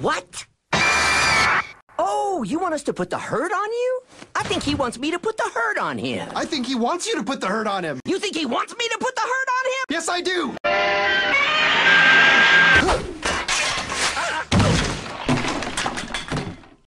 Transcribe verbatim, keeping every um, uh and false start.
What? Oh, you want us to put the hurt on you? I think he wants me to put the hurt on him. I think he wants you to put the hurt on him. You think he wants me to put the hurt on him? Yes, I do.